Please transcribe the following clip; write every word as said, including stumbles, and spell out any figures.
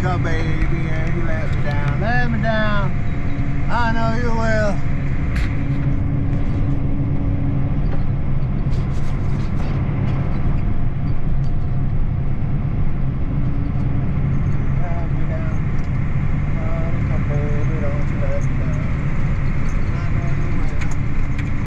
come, baby, and you let me down, let me down. I know you will.